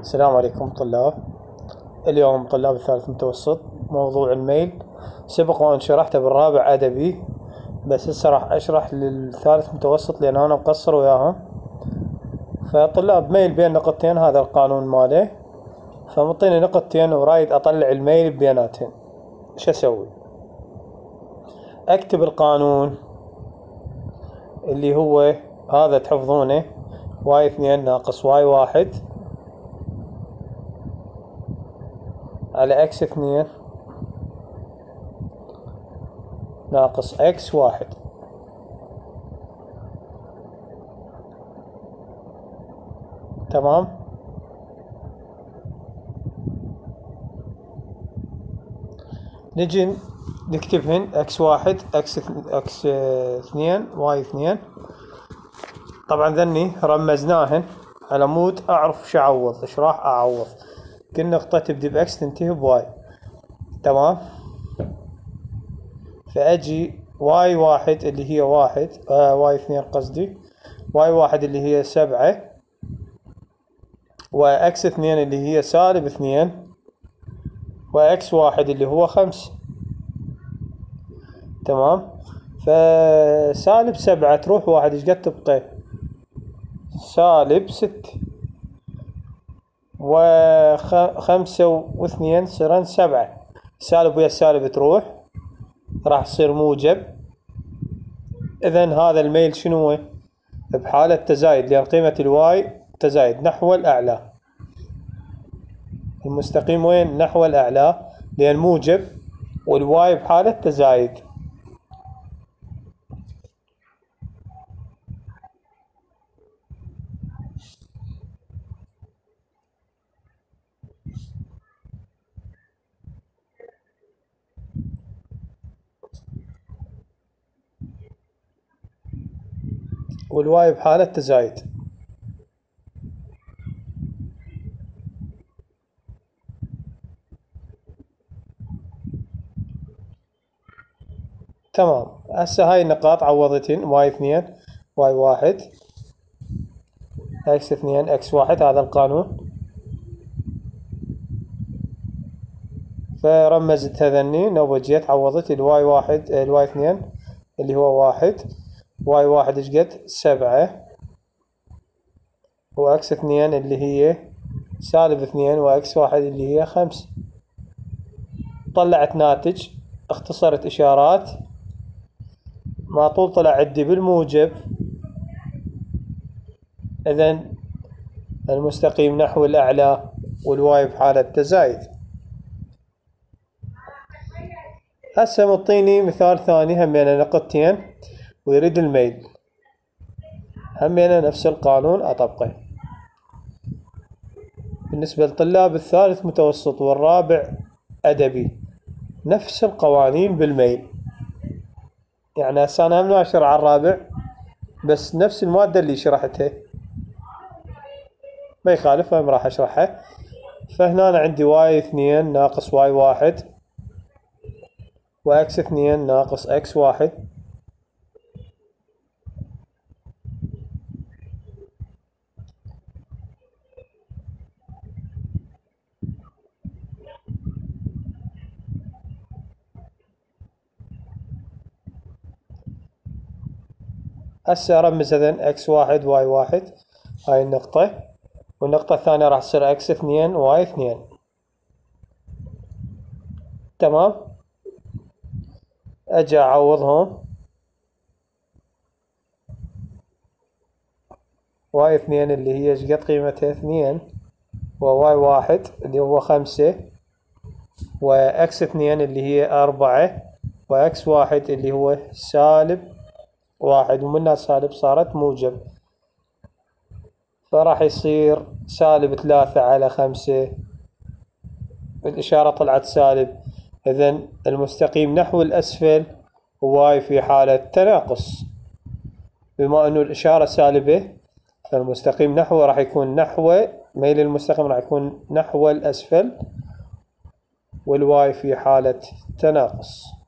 السلام عليكم طلاب. اليوم طلاب الثالث متوسط موضوع الميل. سبق وان شرحته بالرابع ادبي، بس هسه راح اشرح للثالث متوسط لان انا مقصر وياهم. فطلاب ميل بين نقطتين، هذا القانون ماله، فمعطيني نقطتين ورايد اطلع الميل بيناتهم. ايش اسوي؟ اكتب القانون اللي هو هذا، تحفظونه، y2 - y1 على x2 - x1. تمام. نجي نكتبهن x1 - x2 - y2. طبعا ذني رمزناهن على مود اعرف شو اعوض. ايش راح اعوض؟ كل نقطة تبدي باكس تنتهي بواي. تمام. فاجي y1 اللي هي 1، y2 قصدي، y1 اللي هي 7، وx2 اللي هي -2، وx1 اللي هو 5. تمام. -7 تروح 1، ايش قد تبقى؟ -6، و5 و2 يصيرن 7. سالب ويا سالب تروح، راح يصير موجب. اذا هذا الميل شنو؟ بحالة تزايد، لان قيمة الواي تزايد نحو الاعلى. المستقيم وين؟ نحو الاعلى، لان موجب والواي بحالة تزايد. والواي بحالة تزايد. تمام. هسه هاي النقاط عوضتين، y2 - y1 x2 x1، هذا القانون. فرمزت هذني نوبة جيت عوضت الواي 2 اللي هو 1، y1 ايش قد؟ 7، وx2 اللي هي -2، وx1 اللي هي 5. طلعت ناتج، اختصرت اشارات، ما طول طلع عندي بالموجب. اذا المستقيم نحو الاعلى والواي بحالة تزايد. هسه معطيني مثال ثاني، همينه نقطتين ويريد الميل، همينه نفس القانون اطبقه. بالنسبة لطلاب الثالث متوسط والرابع ادبي نفس القوانين بالميل، يعني هسه انا ما اشرح على الرابع، بس نفس المادة اللي شرحتها ما يخالف، ما راح اشرحها. فهنا أنا عندي y2 - y1، وx2 - x1، هسه ارمز هذن x1 y1، هاي النقطة، والنقطة الثانية راح تصير x2 y2. تمام. اجي اعوضهم، y2 اللي هي ايش قد قيمتها؟ 2، وy1 اللي هو 5، وx2 اللي هي 4، وx1 اللي هو -1، ومنها سالب صارت موجب، فراح يصير -3 على 5. الإشارة طلعت سالب، إذن المستقيم نحو الأسفل، واي في حالة تناقص. بما أنه الإشارة سالبة، فالمستقيم نحو راح يكون نحو، ميل المستقيم راح يكون نحو الأسفل، والواي في حالة تناقص.